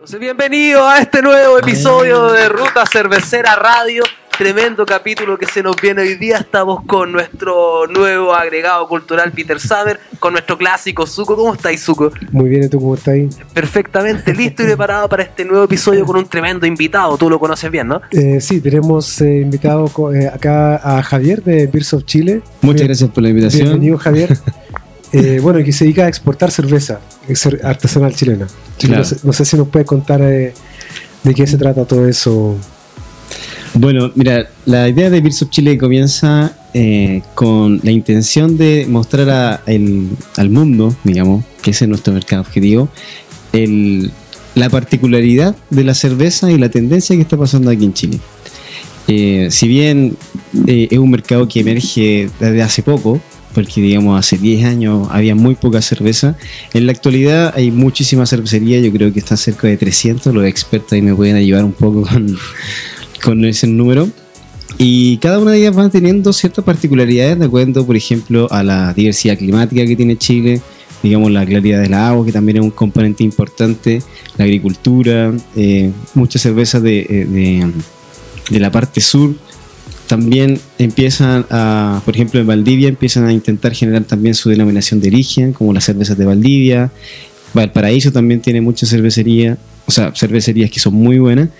Entonces, bienvenido a este nuevo episodio de Ruta Cervecera Radio. Tremendo capítulo que se nos viene hoy día. Estamos con nuestro nuevo agregado cultural, Peter Saber, con nuestro clásico Zuko. ¿Cómo estáis, Zuko? Muy bien, ¿y tú cómo estáis? Perfectamente listo y preparado para este nuevo episodio con un tremendo invitado. Tú lo conoces bien, ¿no? Sí, tenemos invitado acá a Javier de Beers of Chile. Muchas gracias por la invitación. Bienvenido, Javier. Bueno, que se dedica a exportar cerveza artesanal chilena. Claro. No sé si nos puede contar de qué se trata todo eso. Bueno, mira, la idea de Beer Subchile comienza con la intención de mostrar al mundo, digamos, que ese es nuestro mercado objetivo, la particularidad de la cerveza y la tendencia que está pasando aquí en Chile. Si bien es un mercado que emerge desde hace poco, porque digamos hace 10 años había muy poca cerveza, en la actualidad hay muchísimas cervecerías, yo creo que están cerca de 300, los expertos ahí me pueden ayudar un poco con ese número, y cada una de ellas va teniendo ciertas particularidades de acuerdo, por ejemplo, a la diversidad climática que tiene Chile, digamos la claridad de la agua, que también es un componente importante, la agricultura, muchas cervezas de la parte sur también empiezan a, por ejemplo en Valdivia, empiezan a intentar generar también su denominación de origen, como las cervezas de Valdivia. Valparaíso también tiene muchas cervecerías, o sea, cervecerías que son muy buenas.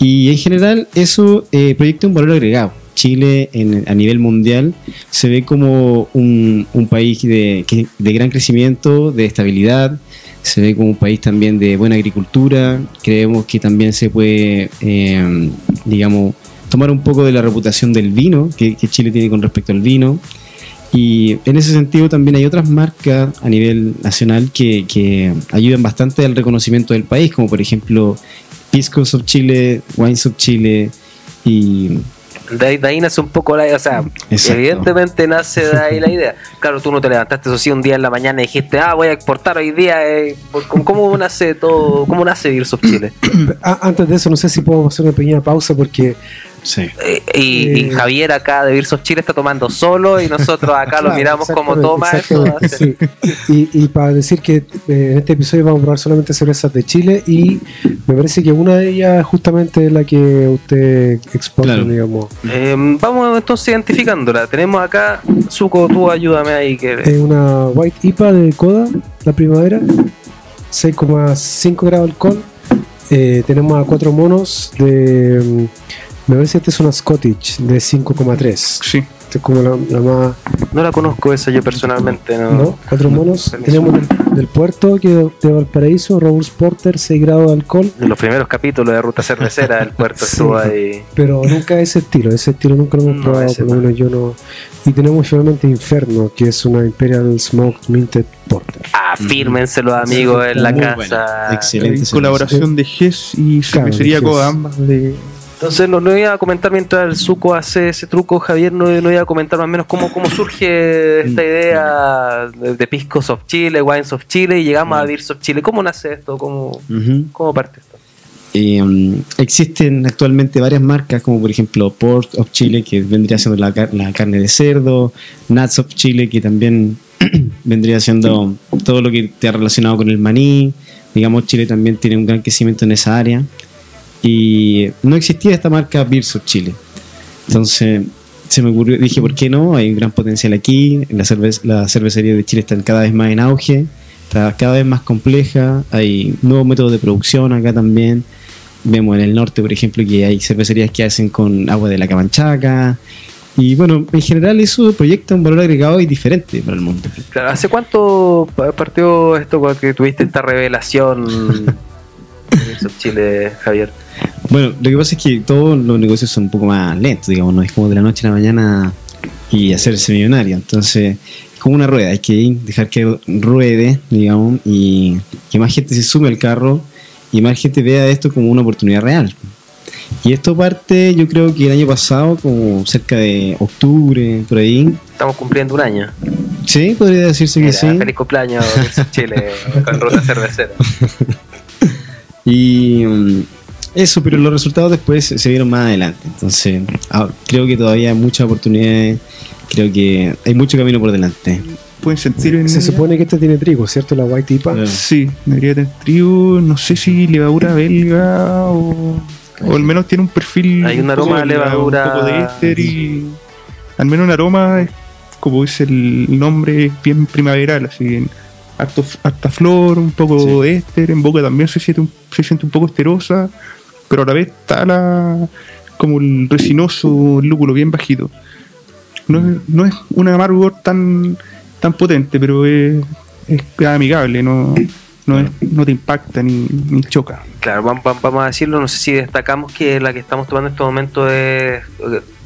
Y en general eso proyecta un valor agregado. Chile a nivel mundial se ve como un país de gran crecimiento, de estabilidad, se ve como un país también de buena agricultura. Creemos que también se puede, digamos, tomar un poco de la reputación del vino que Chile tiene con respecto al vino. Y en ese sentido también hay otras marcas a nivel nacional que ayudan bastante al reconocimiento del país, como por ejemplo Pisco Subchile, Wine Subchile, y de ahí nace un poco la idea, o sea, exacto. Evidentemente nace de ahí la idea. Claro, tú no te levantaste, eso sí, un día en la mañana y dijiste, voy a exportar hoy día. ¿Cómo nace todo? ¿Cómo nace Beers of Chile? Antes de eso, no sé si puedo hacer una pequeña pausa porque... Sí. Y Javier acá de Beers of Chile está tomando solo y nosotros acá claro, lo miramos como toma eso. Sí. Y para decir que en este episodio vamos a probar solamente cervezas de Chile y me parece que una de ellas justamente es la que usted exporta, claro. Digamos. Vamos entonces identificándola. Tenemos acá, Zuko, tú ayúdame ahí. Es una White IPA de Coda la Primavera, 6,5 grados de alcohol. Tenemos a Cuatro Monos de... Me parece que esta es una Scottish de 5,3. Sí. Esta es como la más... No la conozco esa yo personalmente, ¿no? No, Cuatro Monos. No, tenemos del Puerto, que de Valparaíso, Robust Porter, 6 grados de alcohol. En los primeros capítulos de Ruta Cervecera del Puerto estuvo ahí. Pero nunca ese estilo nunca lo hemos probado, por lo menos yo no. Y tenemos finalmente Inferno, que es una Imperial Smoked Minted Porter. Afírmenselo, amigos, sí, en la casa. Buena. Excelente. En colaboración de Hess y cervecería Coda, ambas de... Entonces no iba a comentar mientras el Zuko hace ese truco, Javier, no iba a comentar más o menos cómo surge esta idea de Pisco Subchile, Wine Subchile y llegamos a Beer Subchile. ¿Cómo nace esto? ¿Cómo parte esto? Existen actualmente varias marcas como por ejemplo Port of Chile, que vendría siendo la carne de cerdo, Nuts of Chile, que también vendría siendo todo lo que te ha relacionado con el maní. Digamos, Chile también tiene un gran crecimiento en esa área. Y no existía esta marca Beers of Chile. Entonces se me ocurrió, dije, ¿por qué no? Hay un gran potencial aquí. La cervecería de Chile está cada vez más en auge, está cada vez más compleja. Hay nuevos métodos de producción acá también. Vemos en el norte, por ejemplo, que hay cervecerías que hacen con agua de la Camanchaca. Y bueno, en general eso proyecta un valor agregado y diferente para el mundo. Claro, ¿hace cuánto partió esto que tuviste esta revelación? Beers of Chile, Javier. Bueno, lo que pasa es que todos los negocios son un poco más lentos, digamos, no es como de la noche a la mañana y hacerse millonario. Entonces, es como una rueda, hay que dejar que ruede, digamos, y que más gente se sume al carro y más gente vea esto como una oportunidad real. Y esto parte, yo creo que el año pasado, como cerca de octubre, por ahí. Estamos cumpliendo un año. Sí, podría decirse que sí. Feliz cumpleaños, Beers of Chile, con Ruta Cervecera. Y eso, pero los resultados después se vieron más adelante. Entonces, creo que todavía hay muchas oportunidades, creo que hay mucho camino por delante. pueden sentir en... Se supone que esta tiene trigo, ¿cierto? La White IPA. Sí, debería tener trigo, no sé si levadura belga o al menos tiene un perfil... Hay un aroma de levadura... Un poco de éster y... Al menos un aroma, como dice el nombre, es bien primaveral, así en harta flor, un poco de éster, en boca también se siente un poco esterosa, pero a la vez está como el resinoso, el lúpulo bien bajito. No es un amargor tan potente, pero es amigable, no te impacta ni choca. Claro, vamos a decirlo, no sé si destacamos que la que estamos tomando en este momento es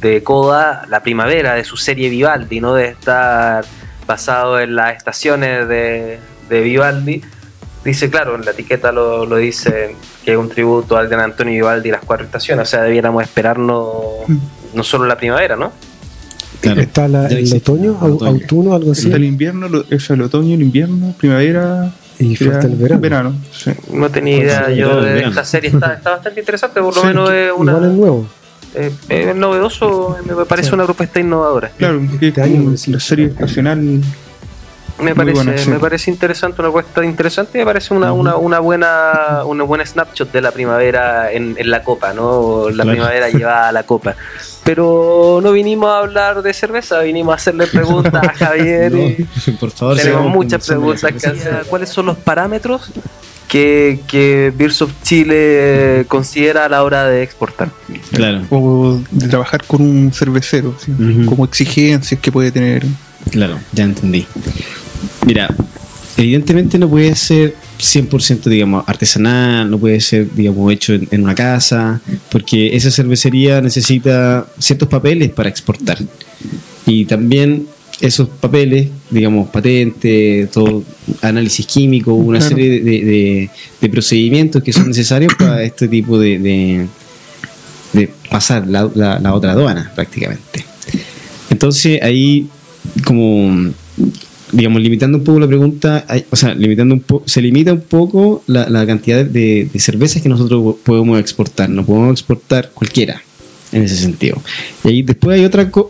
de Coda la Primavera, de su serie Vivaldi, ¿no? De estar basado en las estaciones de Vivaldi. Dice, claro, en la etiqueta lo dice, que es un tributo al gran Antonio Vivaldi y las cuatro estaciones, o sea, debiéramos esperarnos no solo la primavera, ¿no? Claro. Está el otoño, autuno, algo así. Está el invierno, el otoño, el invierno, primavera y falta el verano. Sí. No tenía idea yo de esta serie, está bastante interesante, por lo menos es una... Igual es nuevo. Es novedoso, me parece una propuesta innovadora. Claro, este año la serie estacional... Me parece interesante, una cuesta interesante, me parece una buena snapshot de la primavera en la copa, ¿no? La primavera llevada a la copa. Pero no vinimos a hablar de cerveza, vinimos a hacerle preguntas a Javier. Por favor, tenemos muchas preguntas que hacer. ¿Cuáles son los parámetros que Beers of Chile considera a la hora de exportar? Claro. O de trabajar con un cervecero, ¿sí? Como exigencias que puede tener. Claro, ya entendí. Mira, evidentemente no puede ser 100% digamos artesanal, no puede ser digamos hecho en una casa, porque esa cervecería necesita ciertos papeles para exportar. Y también esos papeles, digamos patentes, todo análisis químico, una serie de procedimientos que son necesarios para este tipo de pasar la otra aduana prácticamente. Entonces ahí, como digamos, limitando un poco la pregunta, se limita un poco la cantidad de cervezas que nosotros podemos exportar. No podemos exportar cualquiera en ese sentido. Y ahí después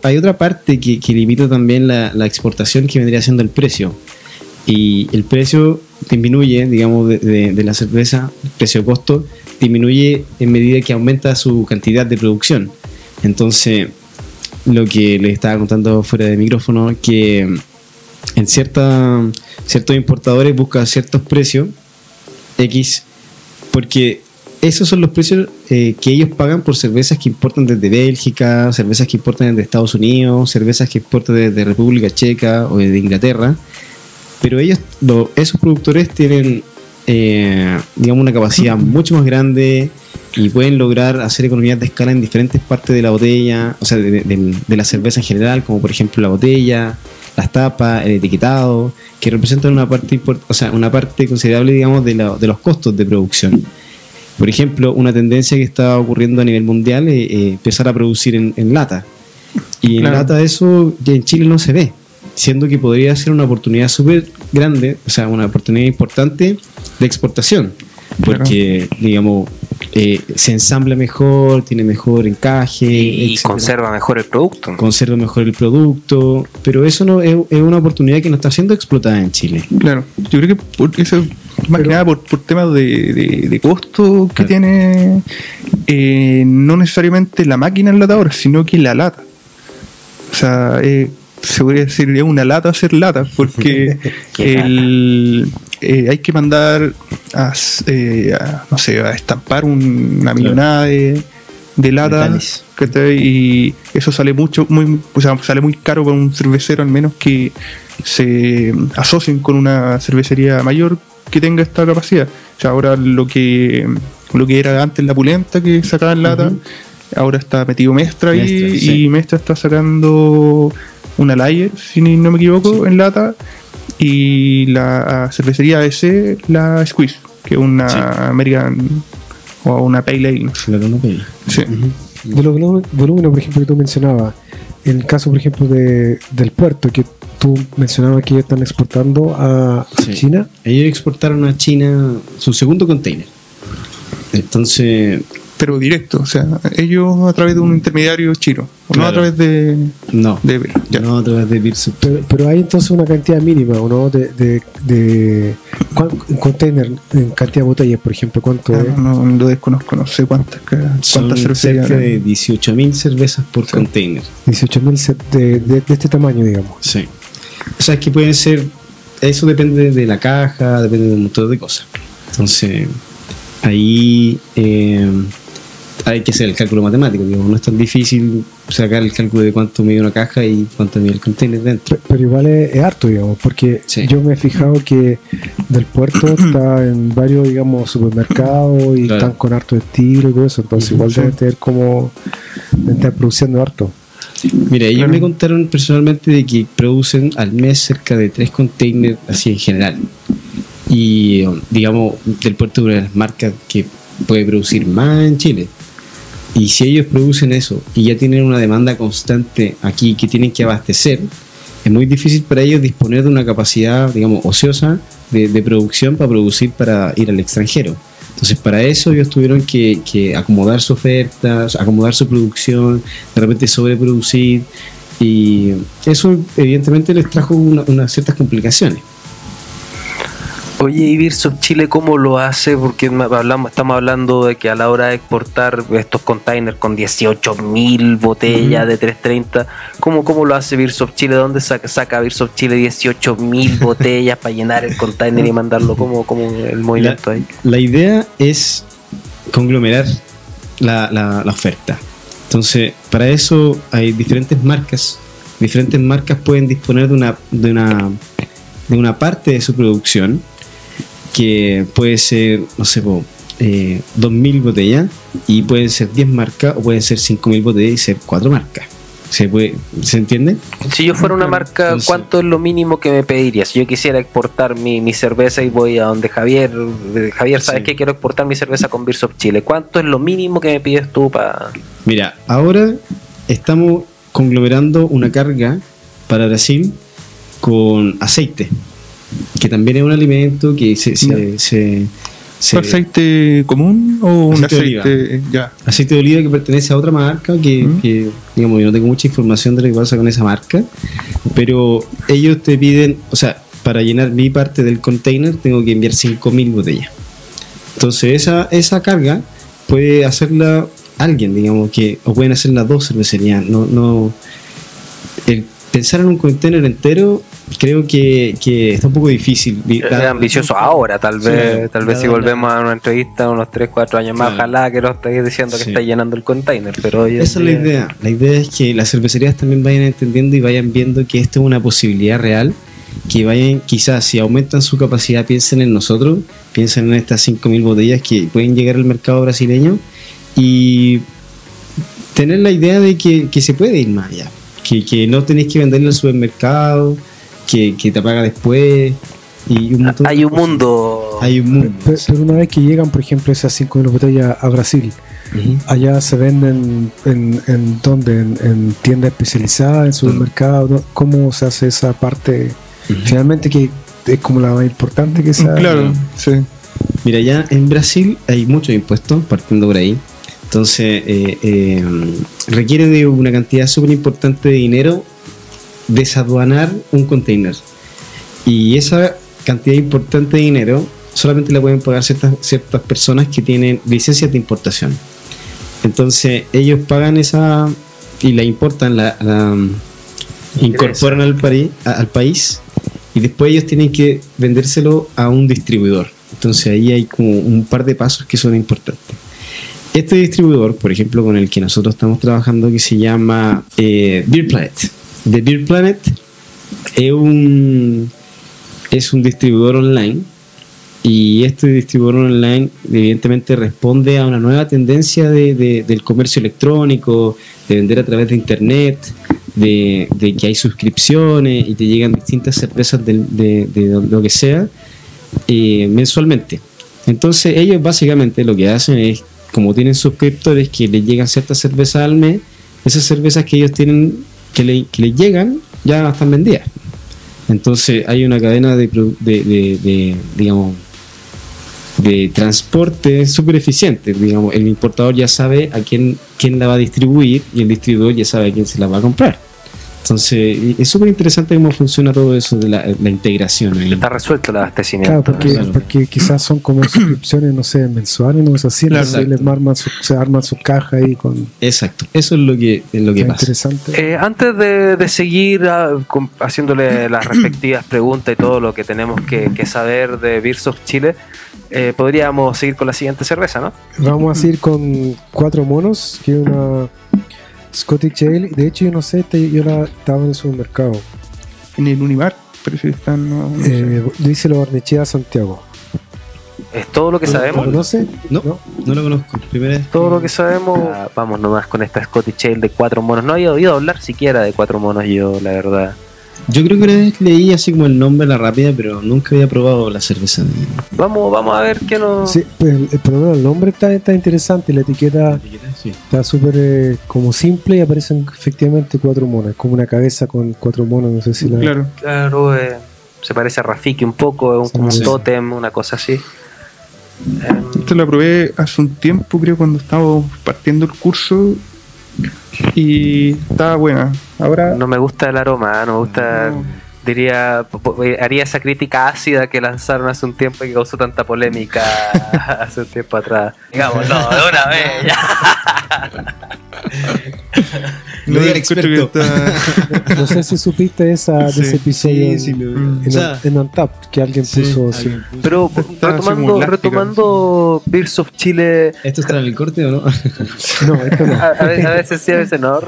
hay otra parte que limita también la exportación, que vendría siendo el precio. Y el precio disminuye, digamos, de la cerveza, el precio de costo disminuye en medida que aumenta su cantidad de producción. Entonces, lo que les estaba contando fuera de micrófono, que en ciertos importadores buscan ciertos precios X, porque esos son los precios que ellos pagan por cervezas que importan desde Bélgica, cervezas que importan desde Estados Unidos, cervezas que importan desde República Checa o desde Inglaterra. Pero esos productores tienen digamos una capacidad mucho más grande y pueden lograr hacer economías de escala en diferentes partes de la botella, o sea, de la cerveza en general, como por ejemplo la botella, las tapas, el etiquetado, que representan una parte considerable, digamos, de los costos de producción. Por ejemplo, una tendencia que está ocurriendo a nivel mundial es empezar a producir en lata. Y en lata eso ya en Chile no se ve, siendo que podría ser una oportunidad súper grande, o sea, una oportunidad importante de exportación, porque, digamos... se ensambla mejor, tiene mejor encaje y conserva mejor el producto, pero eso no es una oportunidad que no está siendo explotada en Chile. Claro, yo creo que eso más que nada por temas de costo que tiene no necesariamente la máquina enlatadora, sino que la lata, o sea, se podría decir es una lata hacer lata, porque hay que mandar a estampar una millonada de latas, y eso sale sale muy caro para un cervecero, al menos que se asocien con una cervecería mayor que tenga esta capacidad. O sea, ahora lo que era antes la Pulenta, que sacaba en lata, ahora está metido Mestra ahí, y Mestra está sacando una Lager, si no me equivoco, en lata. Y la cervecería ABC, la Squeeze, que es una American o una Pale Ale. Claro, una Pale. Sí. De los volúmenes, por ejemplo, que tú mencionabas, el caso, por ejemplo, del Puerto, que tú mencionabas que ellos están exportando a China. Ellos exportaron a China su segundo container. Entonces... Pero directo, o sea, ellos a través de un intermediario chino. ¿O claro. No a través de...? No, no a través de Beers. Pero hay entonces una cantidad mínima, ¿no? De en container, en cantidad de botellas, por ejemplo, ¿cuánto es? No lo desconozco, no sé cuántas cervezas. Cerca de 18.000 cervezas por container. 18.000 de este tamaño, digamos. Sí. O sea, es que pueden ser... Eso depende de la caja, depende de un montón de cosas. Entonces, ahí... hay que hacer el cálculo matemático, digo, no es tan difícil sacar el cálculo de cuánto mide una caja y cuánto mide el container dentro. Pero igual es harto, digamos, porque sí. Yo me he fijado que Del Puerto está en varios, digamos, supermercados y claro. Están con harto de tiro y todo eso, entonces igual deben tener como estar produciendo harto. Mira, ellos me contaron personalmente de que producen al mes cerca de 3 containers así en general. Y digamos, Del Puerto es una de las marcas que puede producir más en Chile. Y si ellos producen eso y ya tienen una demanda constante aquí que tienen que abastecer, es muy difícil para ellos disponer de una capacidad, digamos, ociosa de producción para producir para ir al extranjero. Entonces, para eso ellos tuvieron que acomodar su oferta, acomodar su producción, de repente sobreproducir, y eso evidentemente les trajo unas ciertas complicaciones. Oye, ¿y Beers of Chile cómo lo hace? Porque estamos hablando de que a la hora de exportar estos containers con 18.000 botellas de 330, ¿cómo lo hace Beers of Chile? ¿De dónde saca Beers of Chile 18.000 botellas para llenar el container y mandarlo? ¿Cómo el movimiento ahí? La idea es conglomerar la oferta. Entonces, para eso hay diferentes marcas. Diferentes marcas pueden disponer de una parte de su producción, que puede ser, no sé, 2.000 botellas, y pueden ser 10 marcas, o pueden ser 5.000 botellas y ser 4 marcas. ¿Se entiende? Si yo fuera una marca, entonces, ¿cuánto es lo mínimo que me pediría? Si yo quisiera exportar mi cerveza y voy a donde Javier, ¿sabes qué? Quiero exportar mi cerveza con Beers of Chile. ¿Cuánto es lo mínimo que me pides tú para...? Mira, ahora estamos conglomerando una carga para Brasil con aceite, que también es un alimento que se ¿aceite común o un aceite? Ya. Aceite de oliva que pertenece a otra marca que digamos, yo no tengo mucha información de lo que pasa con esa marca, pero ellos te piden, o sea, para llenar mi parte del container tengo que enviar 5.000 botellas. Entonces esa carga puede hacerla alguien, digamos, que o pueden hacerla 2 cervecerías. Pensar en un container entero creo que está un poco difícil. Es ambicioso ahora, tal vez si volvemos a una entrevista unos 3-4 años más, ojalá que no estéis diciendo que estáis llenando el container, pero hoy esa es la idea. La idea es que las cervecerías también vayan entendiendo y vayan viendo que esto es una posibilidad real, que vayan, quizás si aumentan su capacidad, piensen en nosotros, piensen en estas 5.000 botellas que pueden llegar al mercado brasileño y tener la idea de que se puede ir más allá, que no tenéis que venderlo al supermercado, que te paga después, y un montón. Hay un mundo. Hay un mundo. Pero una vez que llegan, por ejemplo, esas 5.000 botellas a Brasil, allá se venden en ¿dónde? En tiendas especializadas, en supermercados, ¿no? ¿Cómo se hace esa parte? Finalmente, que es como la más importante que sea. Claro, sí. Mira, ya en Brasil hay muchos impuestos, partiendo por ahí. Entonces, requiere de una cantidad súper importante de dinero desaduanar un container. Y esa cantidad importante de dinero solamente la pueden pagar ciertas personas que tienen licencias de importación. Entonces, ellos pagan esa y la importan, la incorporan al país, y después ellos tienen que vendérselo a un distribuidor. Entonces, ahí hay como un par de pasos que son importantes. Este distribuidor, por ejemplo, con el que nosotros estamos trabajando, que se llama Beer Planet. The Beer Planet es un distribuidor online, y este distribuidor online evidentemente responde a una nueva tendencia del comercio electrónico, de vender a través de internet, de que hay suscripciones y te llegan distintas cervezas de lo que sea mensualmente. Entonces ellos básicamente lo que hacen es, como tienen suscriptores que les llegan ciertas cervezas al mes, esas cervezas que ellos tienen que les llegan ya están vendidas. Entonces hay una cadena de digamos de transporte es súper eficiente. Digamos, el importador ya sabe a quién la va a distribuir y el distribuidor ya sabe a quién se la va a comprar. Entonces, es súper interesante cómo funciona todo eso de la integración ahí. Está resuelto el abastecimiento. Claro, porque quizás son como suscripciones, no sé, mensuales, no es así, se arman su caja ahí con... Exacto, eso es lo que pasa. Interesante. Antes de seguir haciéndole las respectivas preguntas y todo lo que tenemos que saber de Beers of Chile, podríamos seguir con la siguiente cerveza, ¿no? Vamos a ir con Cuatro Monos, que es una... Scottish Ale, de hecho yo no sé, yo la estaba en el supermercado. ¿En el Univar? Dice lo barnechea Santiago. ¿Es todo lo que sabemos? ¿Lo conoce? No lo conozco. Todo lo que sabemos. Vamos nomás con esta Scottish Ale de Cuatro Monos. No había oído hablar siquiera de Cuatro Monos yo, la verdad. Yo creo que una vez leí así como el nombre, la rápida, pero nunca había probado la cerveza. Vamos a ver qué nos... Sí, pero el nombre está interesante, la etiqueta sí. Está súper como simple y aparecen efectivamente cuatro monos, como una cabeza con cuatro monos, no sé si la... Claro, se parece a Rafiki un poco, es como un tótem, una cosa así. Esto la probé hace un tiempo, creo, cuando estábamos partiendo el curso... Y está buena. Ahora no me gusta el aroma, no me gusta. No. Diría, haría esa crítica ácida que lanzaron hace un tiempo y que causó tanta polémica hace un tiempo atrás. Digamos, no, de una vez. Ya. No sé si supiste de ese episodio en Untappd que alguien puso así. Pero retomando Beers of Chile. ¿Esto está en el corte o no? No, esto no. A veces sí, a veces no.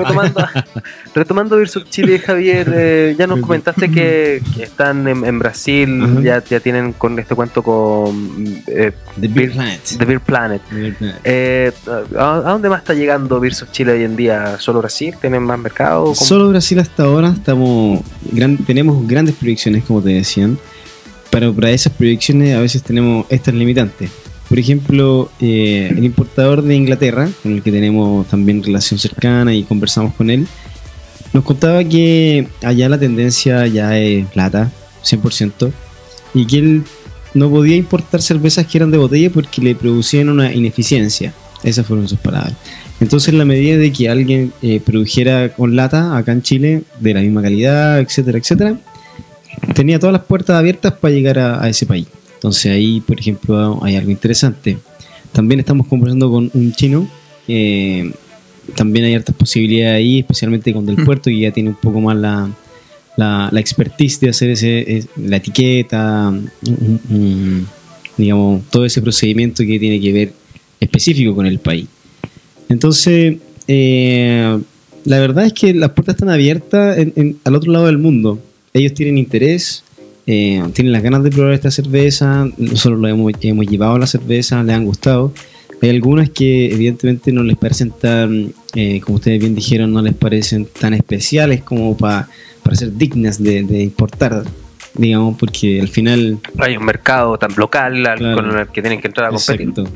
Retomando Beers of Chile, Javier, ya nos comentaste que están en Brasil, ya tienen con este cuento con The Beer Planet. ¿A dónde más está llegando Beers of Chile hoy en día? ¿Solo Brasil? ¿Tienen más mercado? ¿Cómo? Solo Brasil hasta ahora. Tenemos grandes proyecciones, como te decían. Pero para esas proyecciones a veces tenemos estas limitantes. Por ejemplo, el importador de Inglaterra, con el que tenemos también relación cercana y conversamos con él, nos contaba que allá la tendencia ya es plata, 100%, y que él no podía importar cervezas que eran de botella porque le producían una ineficiencia. Esas fueron sus palabras. Entonces, en la medida de que alguien produjera con lata acá en Chile, de la misma calidad, etcétera, etcétera, tenía todas las puertas abiertas para llegar a ese país. Entonces ahí, por ejemplo, hay algo interesante. También estamos conversando con un chino, también hay hartas posibilidades ahí, especialmente con Del Puerto, y ya tiene un poco más la expertise de hacer la etiqueta, digamos, todo ese procedimiento que tiene que ver específico con el país. Entonces, la verdad es que las puertas están abiertas al otro lado del mundo. Ellos tienen interés, tienen las ganas de probar esta cerveza. Nosotros lo hemos llevado a la cerveza, les han gustado. Hay algunas que evidentemente no les parecen tan, como ustedes bien dijeron, no les parecen tan especiales como para ser dignas de importar, digamos, porque al final... Hay un mercado tan local con el que tienen que entrar a competir. Exacto.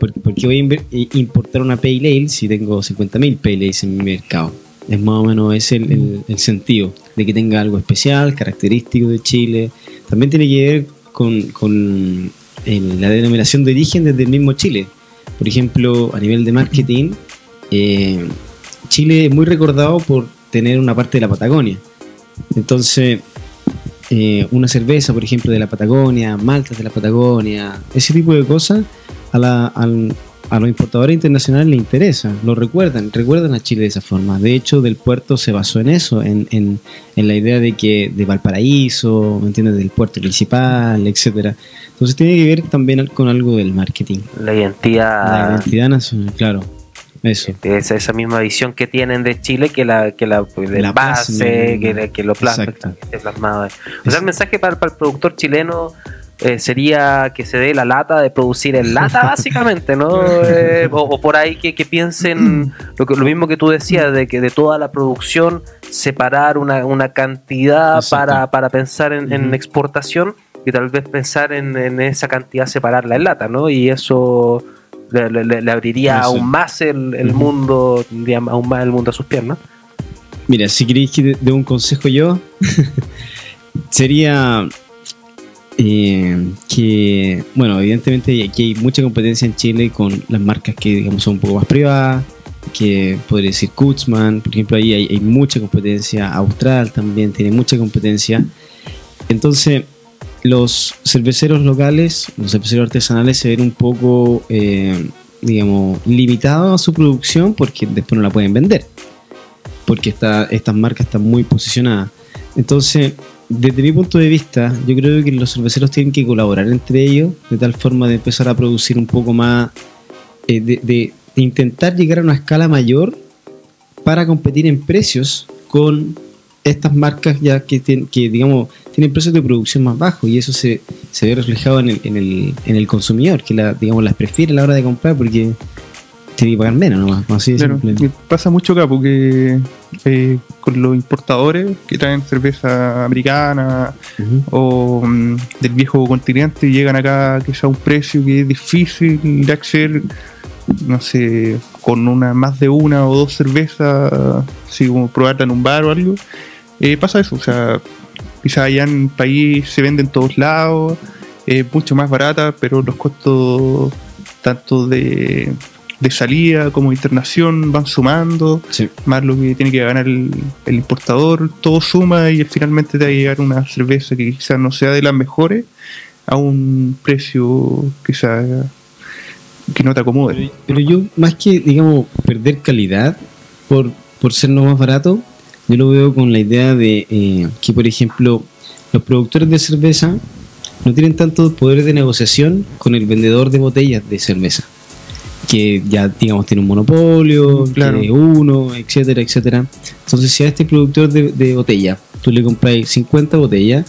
Porque voy a importar una Pale Ale si tengo 50.000 Pale Ales en mi mercado. Es más o menos ese el sentido, de que tenga algo especial, característico de Chile. También tiene que ver con la denominación de origen desde el mismo Chile. Por ejemplo, a nivel de marketing, Chile es muy recordado por tener una parte de la Patagonia. Entonces... una cerveza, por ejemplo, de la Patagonia, maltas de la Patagonia, ese tipo de cosas a los importadores internacionales les interesa, lo recuerdan a Chile de esa forma. De hecho, Del Puerto se basó en eso, en la idea de que de Valparaíso, ¿me entiendes?, del puerto principal, etcétera. Entonces tiene que ver también con algo del marketing, la identidad nacional, claro. Eso. Esa misma visión que tienen de Chile, que la base, que lo plasma. O sea, el mensaje para el productor chileno sería que se dé la lata de producir en lata, básicamente, ¿no? O por ahí que piensen lo mismo que tú decías, de que de toda la producción separar una cantidad para pensar en exportación, y tal vez pensar en esa cantidad separarla en lata, ¿no? Y eso... Le abriría aún más el mundo, digamos, aún más el mundo a sus piernas. Mira, si queréis que dé un consejo yo, sería que, bueno, evidentemente aquí hay mucha competencia en Chile con las marcas que, digamos, son un poco más privadas, que podría decir Kuzmán, por ejemplo, ahí hay mucha competencia. Austral también tiene mucha competencia. Entonces, los cerveceros locales, los cerveceros artesanales se ven un poco, digamos, limitados a su producción porque después no la pueden vender, porque estas marcas están muy posicionadas. Entonces, desde mi punto de vista, yo creo que los cerveceros tienen que colaborar entre ellos de tal forma de empezar a producir un poco más, de intentar llegar a una escala mayor para competir en precios con estas marcas ya que digamos tienen precios de producción más bajos, y eso se ve reflejado en el consumidor, que las prefiere a la hora de comprar porque tiene que pagar menos nomás, así de simple. Claro, pasa mucho acá porque con los importadores que traen cerveza americana o del viejo continente, llegan acá quizá a un precio que es difícil de acceder, no sé, con más de una o dos cervezas, si como probarla en un bar o algo. Pasa eso, o sea, quizás allá en el país se vende en todos lados, es mucho más barata, pero los costos tanto de salida como de internación van sumando, sí, más lo que tiene que ganar el importador, todo suma y finalmente te va a llegar una cerveza que quizás no sea de las mejores a un precio quizás que no te acomode. Pero yo, más que, digamos, perder calidad por ser lo más barato, yo lo veo con la idea de que, por ejemplo, los productores de cerveza no tienen tantos poderes de negociación con el vendedor de botellas de cerveza, que ya, digamos, tiene un monopolio, claro, uno, etcétera, etcétera. Entonces, si a este productor de botella tú le compras 50 botellas,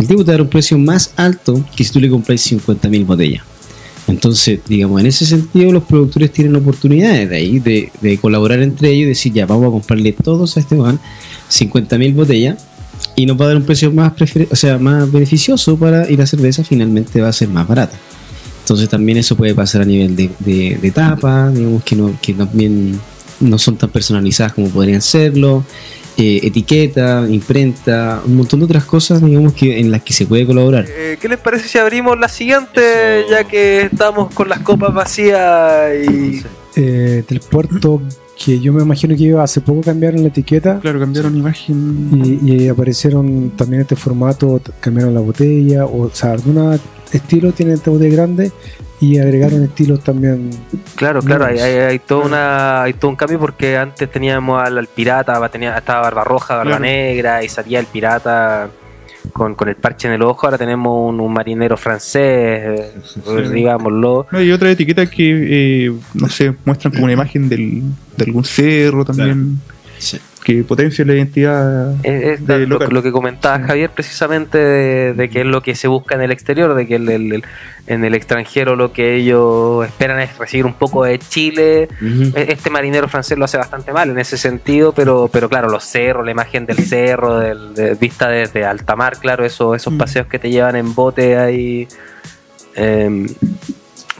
el tipo te dará un precio más alto que si tú le compras 50.000 botellas. Entonces, digamos, en ese sentido los productores tienen oportunidades de ahí, de colaborar entre ellos y decir, ya, vamos a comprarle todos a este man 50.000 botellas y nos va a dar un precio más beneficioso para, y la cerveza finalmente va a ser más barata. Entonces también eso puede pasar a nivel de tapa, digamos, que también no son tan personalizadas como podrían serlo, etiqueta, imprenta, un montón de otras cosas, digamos, que en las que se puede colaborar. ¿Qué les parece si abrimos la siguiente, ya que estamos con las copas vacías? Y Del Puerto, que yo me imagino que hace poco cambiaron la etiqueta. Claro, cambiaron imagen. Y aparecieron también este formato, cambiaron la botella, o sea, alguna estilo tiene esta botella grande y agregaron estilos también. Claro, hay todo un cambio, porque antes teníamos al pirata, estaba barba roja, barba negra, y salía el pirata con el parche en el ojo. Ahora tenemos un marinero francés, sí, digámoslo. No, y otra etiqueta que, no sé, muestran como una imagen de algún cerro también. Claro. Sí. Que potencia la identidad de lo que comentaba Javier, precisamente de que es lo que se busca en el exterior, de que en el extranjero lo que ellos esperan es recibir un poco de Chile. Este marinero francés lo hace bastante mal en ese sentido, pero claro, los cerros, la imagen del cerro, vista desde alta mar, claro, esos paseos que te llevan en bote ahí,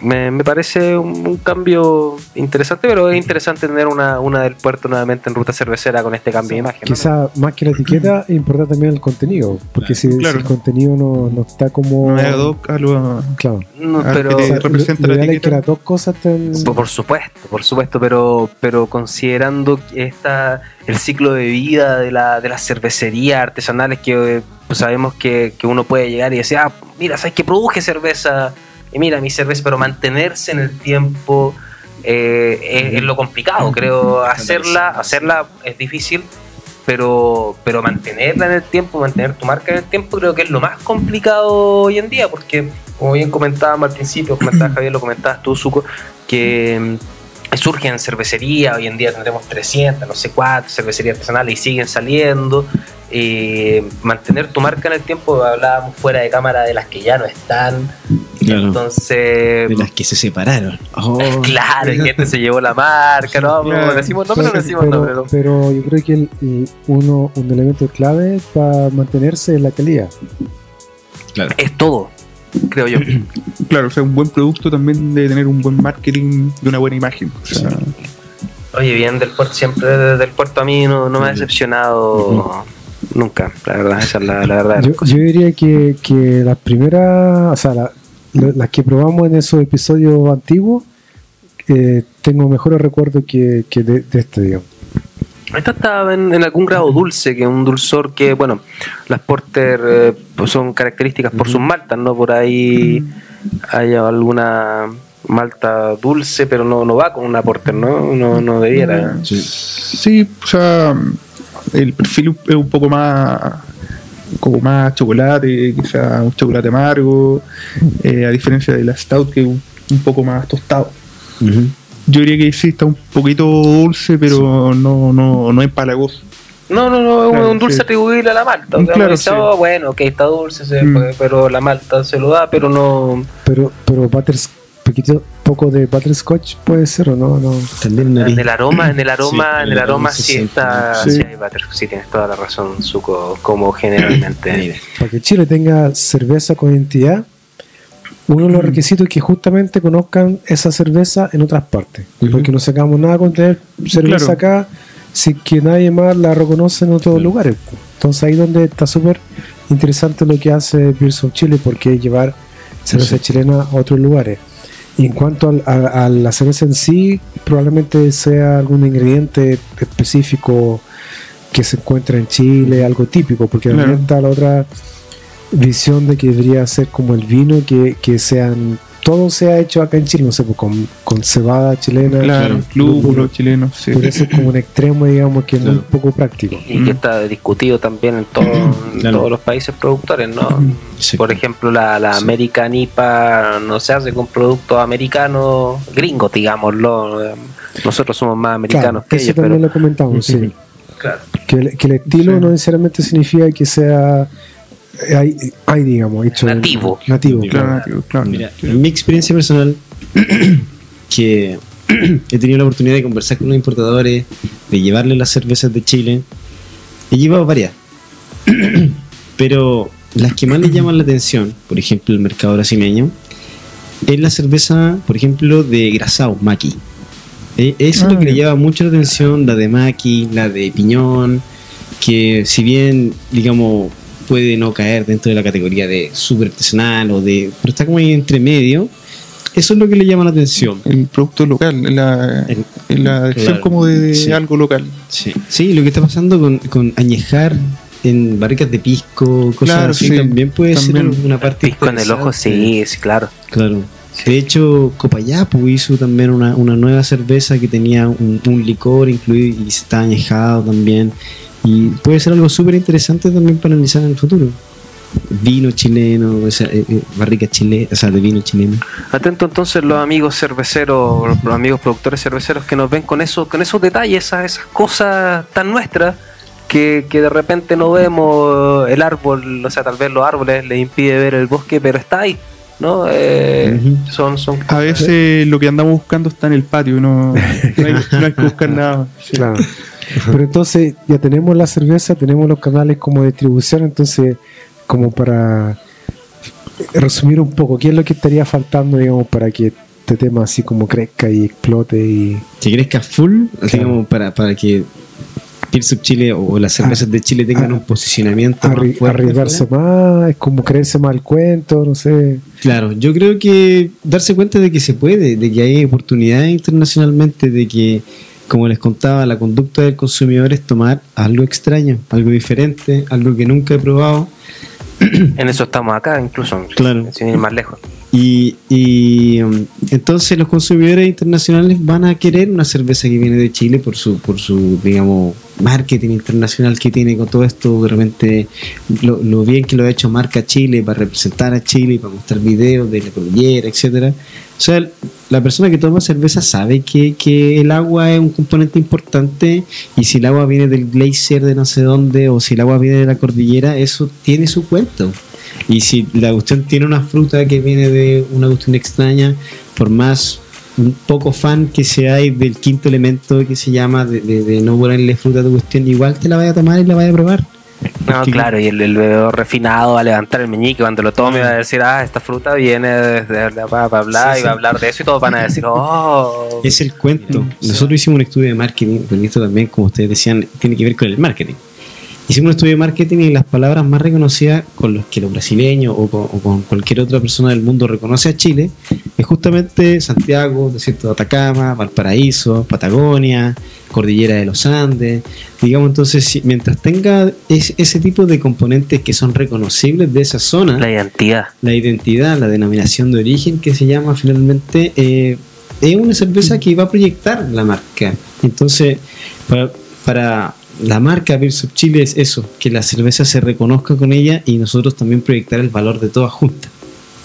me parece un cambio interesante, pero es interesante tener una Del Puerto nuevamente en Ruta Cervecera con este cambio de imagen. Quizá, ¿no?, más que la etiqueta, es importante también el contenido, porque claro, si el contenido no está como... No es ad hoc a lo... Claro. No, pero... Que representa la etiqueta. Es que las dos cosas están... Por supuesto, pero considerando el ciclo de vida de las cervecerías artesanales, que pues, sabemos que uno puede llegar y decir, mira, ¿sabes qué? Produje cerveza... Y mira, mi cerveza, pero mantenerse en el tiempo es lo complicado, creo. Hacerla es difícil, pero mantenerla en el tiempo, mantener tu marca en el tiempo, creo que es lo más complicado hoy en día, porque, como bien comentábamos al principio, comentaba Javier, lo comentabas tú, Zuko, que surgen cervecerías, hoy en día tendremos 300, no sé cuántas cervecerías artesanales y siguen saliendo. Mantener tu marca en el tiempo, hablábamos fuera de cámara de las que ya no están, claro, entonces de las que se separaron, claro, y gente se llevó la marca, no, claro, decimos nombre, claro, no decimos nombre, no. Pero yo creo que un elemento clave para mantenerse es la calidad, claro, es todo, creo yo. Claro, o sea, un buen producto también debe tener un buen marketing y una buena imagen, o sea. Oye, bien, Del Puerto, siempre Del Puerto a mí no me ha decepcionado. nunca, la verdad, esa es la verdad. Yo diría que las primeras, o sea, las que probamos en esos episodios antiguos, tengo mejores recuerdos que de este, digamos. Esta estaba en algún grado dulce, que es un dulzor que, bueno, las Porter pues son características por sus maltas, ¿no? Por ahí hay alguna malta dulce, pero no va con una Porter, ¿no? No debiera. Sí, o sea, el perfil es un poco más, como más chocolate, quizá un chocolate amargo, a diferencia de la Stout, que es un poco más tostado. Yo diría que sí, está un poquito dulce, pero sí. No es empalagoso. No, es claro, un dulce atribuible a la malta. O sea, claro, sí. Bueno, que está dulce, pero la malta se lo da, pero no. Pero poco de butterscotch puede ser, o no. También en el aroma sí está, sí hay butterscotch, sí, tienes toda la razón, Zuko, como generalmente. Para que Chile tenga cerveza con identidad, uno de los requisitos es que justamente conozcan esa cerveza en otras partes, porque no sacamos nada con tener cerveza acá sin que nadie más la reconoce en otros lugares. Entonces ahí donde está súper interesante lo que hace Beers of Chile, porque es llevar cerveza chilena a otros lugares. Y en cuanto a la cerveza en sí, probablemente sea algún ingrediente específico que se encuentra en Chile, algo típico, porque también está la otra visión de que debería ser como el vino, que sean, todo sea hecho acá en Chile, no sé, pues con cebada chilena, claro, lúpulo chileno, sí. Por eso es como un extremo, digamos, que es muy poco práctico y que está discutido también en todos los países productores, ¿no? Sí. Por ejemplo, la American IPA no se hace con productos americanos, gringos, digámoslo, nosotros somos más americanos, claro, que ellos, también pero lo comentamos, sí, claro, que el estilo no necesariamente significa que sea hay digamos hecho nativo. Claro. Mira, en mi experiencia personal, que he tenido la oportunidad de conversar con los importadores, de llevarles las cervezas de Chile, he llevado varias, pero las que más les llaman la atención, por ejemplo el mercado brasileño, es la cerveza, por ejemplo, de Grasao, Maqui. Eso es lo que le llama mucho la atención, la de Maqui, la de Piñón, que si bien, digamos, puede no caer dentro de la categoría de super artesanal o de, pero está como ahí entre medio. Eso es lo que le llama la atención. El producto local, la acción como de algo local. Sí, lo que está pasando con añejar en barricas de pisco, cosas así, también puede ser una parte. Pisco en el ojo, sí, claro. Sí. De hecho, Copayapu hizo también una nueva cerveza que tenía un licor incluido y está añejado también. Y puede ser algo súper interesante también para analizar en el futuro. Vino chileno, o sea, barrica chilena, o sea, de vino chileno. Atento entonces los amigos cerveceros, los amigos productores cerveceros que nos ven con eso, con esos detalles, esas cosas tan nuestras que de repente no vemos el árbol, o sea, tal vez los árboles les impide ver el bosque, pero está ahí, ¿no? Son a veces lo que andamos buscando está en el patio, no hay que buscar nada. Sí. Claro. Pero entonces ya tenemos la cerveza, tenemos los canales como de distribución, entonces como para resumir un poco, ¿qué es lo que estaría faltando, digamos, para que este tema así como crezca y explote? Y que crezca full, digamos, para que Beers of Chile o las cervezas de Chile tengan un posicionamiento más fuerte, arriesgarse más, es como creerse más el cuento, no sé. Claro, yo creo que darse cuenta de que se puede, de que hay oportunidades internacionalmente, de que, como les contaba, la conducta del consumidor es tomar algo extraño, algo diferente, algo que nunca he probado. En eso estamos acá, incluso, sin ir más lejos. Y entonces los consumidores internacionales van a querer una cerveza que viene de Chile por su digamos, marketing internacional que tiene con todo esto. De repente, lo bien que lo ha hecho Marca Chile para representar a Chile, para mostrar videos de la cordillera, etcétera. O sea, la persona que toma cerveza sabe que el agua es un componente importante, y si el agua viene del glaciar de no sé dónde, o si el agua viene de la cordillera, eso tiene su cuento. Y si la cuestión tiene una fruta que viene de una cuestión extraña, por más un poco fan que sea del quinto elemento que se llama de no ponerle fruta a tu cuestión, igual te la vaya a tomar y la vaya a probar. No, claro, y el bebedor refinado va a levantar el meñique cuando lo tome y va a decir, esta fruta viene desde la papa, bla, y va a hablar de eso y todos van a decir, es el cuento. Nosotros hicimos un estudio de marketing, pero esto también, como ustedes decían, tiene que ver con el marketing. hicimos un estudio de marketing y las palabras más reconocidas con los que los brasileños o con cualquier otra persona del mundo reconoce a Chile es justamente Santiago, desierto de Atacama, Valparaíso, Patagonia, Cordillera de los Andes, digamos. Entonces, mientras tenga ese tipo de componentes que son reconocibles de esa zona, la identidad, la denominación de origen que se llama finalmente, es una cerveza que va a proyectar la marca. Entonces, para la marca Beers of Chile es eso, que la cerveza se reconozca con ella y nosotros también proyectar el valor de todas juntas.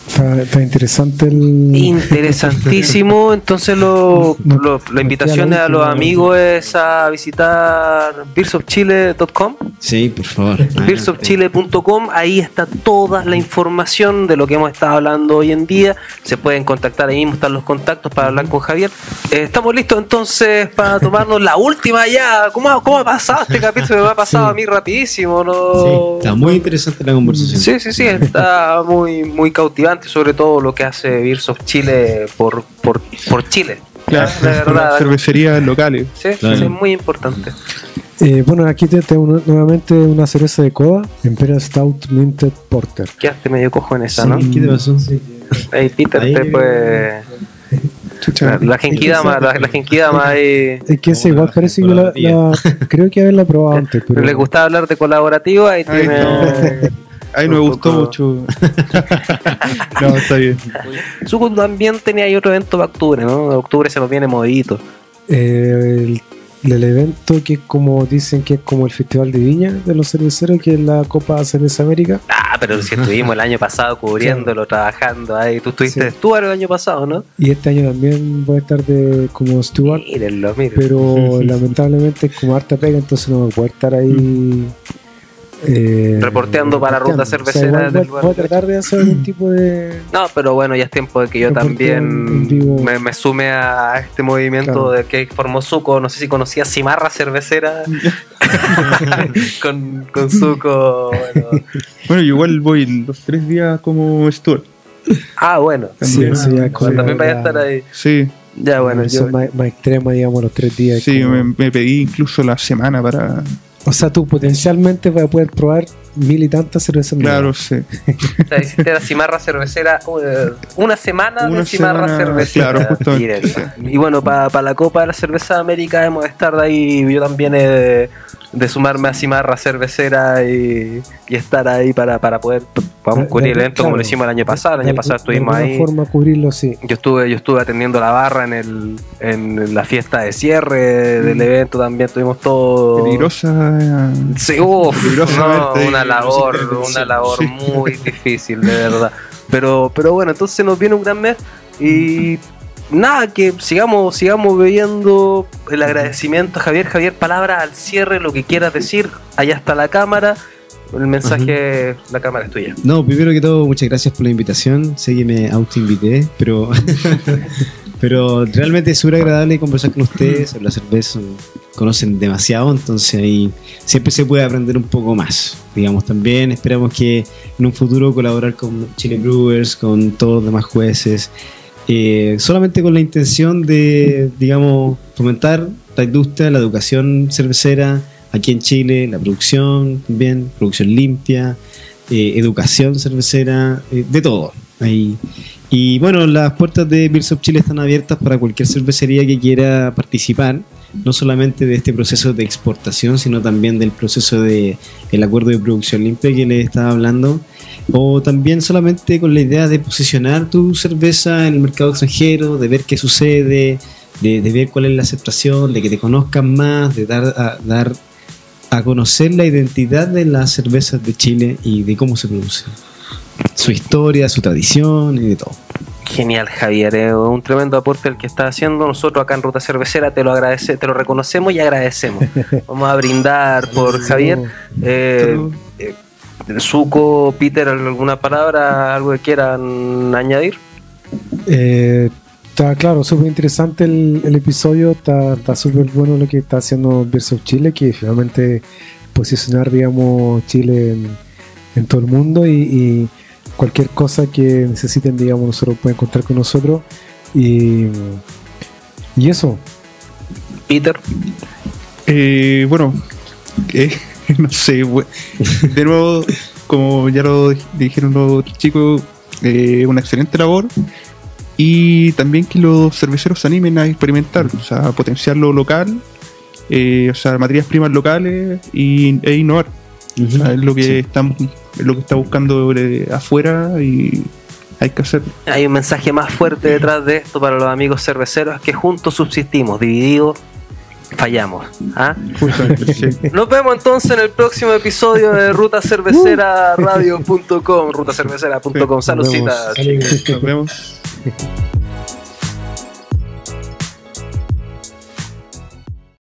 Está interesante Interesantísimo. Entonces la invitación a los amigos es a visitar BeersOfChile.com. Sí, por favor. BeersOfChile.com. Ahí está toda la información de lo que hemos estado hablando hoy en día. Se pueden contactar, ahí mismo están los contactos para hablar con Javier. Estamos listos entonces para tomarnos la última ya. ¿Cómo ha pasado este capítulo? Me ha pasado a mí rapidísimo, ¿no? Sí, está muy interesante la conversación. Sí, está muy cautivante, sobre todo lo que hace Beers of Chile por Chile. Claro, las cervecerías locales. Sí, claro. Es muy importante. Bueno, aquí tengo nuevamente una cerveza de Coda, Imperial Stout Minted Porter. Quedaste medio cojo en esa, sí, ¿no? ¿Qué te pasó? Sí. Hey, Peter, ahí, Peter, pues... La genkidama, la genkidama ahí... Es que es igual, parece que creo que haberla probado antes. Pero... ¿Le gustaba hablar de colaborativa? Y tiene... No. Ay, me gustó mucho. No, está bien. Suco también tenía ahí otro evento para octubre, ¿no? De octubre se nos viene movidito. El evento que es como, dicen que es como el Festival de Viña de los cerveceros, que es la Copa Cerveza América. Ah, pero si estuvimos el año pasado cubriéndolo, sí, trabajando ahí. Tú estuviste de Stuart el año pasado, ¿no? Y este año también voy a estar como Stuart. Mírenlo. Pero lamentablemente es como harta pega, entonces no voy a poder estar ahí... reporteando para Ruta Cervecera. Voy a tratar de hacer algún tipo de... No, pero bueno, ya es tiempo de que yo también me sume a este movimiento, claro, de que formó Suco. No sé si conocía Cimarra Cervecera. con Suco. Bueno, igual voy los 3 días como Stuart. Ah, bueno. También vaya a estar ahí. Sí. Ya, bueno. Eso es más extrema, digamos, los 3 días. Sí, como... me pedí incluso la semana para... O sea, tú potencialmente vas a poder probar 1,000 y tantas cervezas. Claro, sí. O sea, hiciste la Cimarra Cervecera, una semana de Cimarra Cervecera. Claro, justamente. Y bueno, para la Copa de la Cerveza de América hemos de estar ahí. Yo también he de sumarme a Cimarra Cervecera y estar ahí para poder cubrir el evento, claro, como lo hicimos el año pasado. El año pasado estuvimos ahí. De alguna forma cubrirlo, sí. Yo estuve atendiendo la barra en la fiesta de cierre del evento también. Tuvimos todo... Peligrosa. Sí, una labor muy difícil, de verdad. Pero bueno, entonces nos viene un gran mes y... Nada, que sigamos bebiendo. El agradecimiento a Javier, palabra al cierre, lo que quieras decir. Allá está la cámara. El mensaje, ajá, la cámara es tuya. No, primero que todo, muchas gracias por la invitación. Sé que me autoinvité, pero pero realmente es súper agradable conversar con ustedes sobre la cerveza. Conocen demasiado, entonces ahí siempre se puede aprender un poco más. Digamos, también esperamos que en un futuro colaborar con Chile Brewers, con todos los demás jueces. Solamente con la intención de, digamos, fomentar la industria, la educación cervecera aquí en Chile, la producción también, producción limpia, educación cervecera, de todo ahí. Y bueno, las puertas de Beers of Chile están abiertas para cualquier cervecería que quiera participar, no solamente de este proceso de exportación, sino también del proceso del acuerdo de producción limpia que les estaba hablando, o también solamente con la idea de posicionar tu cerveza en el mercado extranjero, de ver qué sucede, de ver cuál es la aceptación, de que te conozcan más, de dar a conocer la identidad de las cervezas de Chile y de cómo se producen, su historia, su tradición y de todo. Genial, Javier, un tremendo aporte el que estás haciendo. Nosotros acá en Ruta Cervecera te lo reconocemos y agradecemos. Vamos a brindar por Javier. Suco, Peter, ¿alguna palabra, algo que quieran añadir? Está claro, súper interesante el episodio, está súper bueno lo que está haciendo Beers of Chile, que finalmente posicionar, digamos, Chile en todo el mundo y cualquier cosa que necesiten, digamos, nosotros pueden contar con nosotros y eso. Peter. Bueno, No sé, de nuevo, como ya lo dijeron los chicos, una excelente labor. Y también que los cerveceros se animen a experimentar, o sea, a potenciar lo local, o sea, materias primas locales e innovar. Uh-huh. O sea, es lo que está buscando afuera y hay que hacerlo. Hay un mensaje más fuerte detrás de esto para los amigos cerveceros: que juntos subsistimos, divididos fallamos. ¿Ah? Justamente, sí. Nos vemos entonces en el próximo episodio de rutacerveceraradio.com, rutacervecera.com. Saludcita. Nos vemos.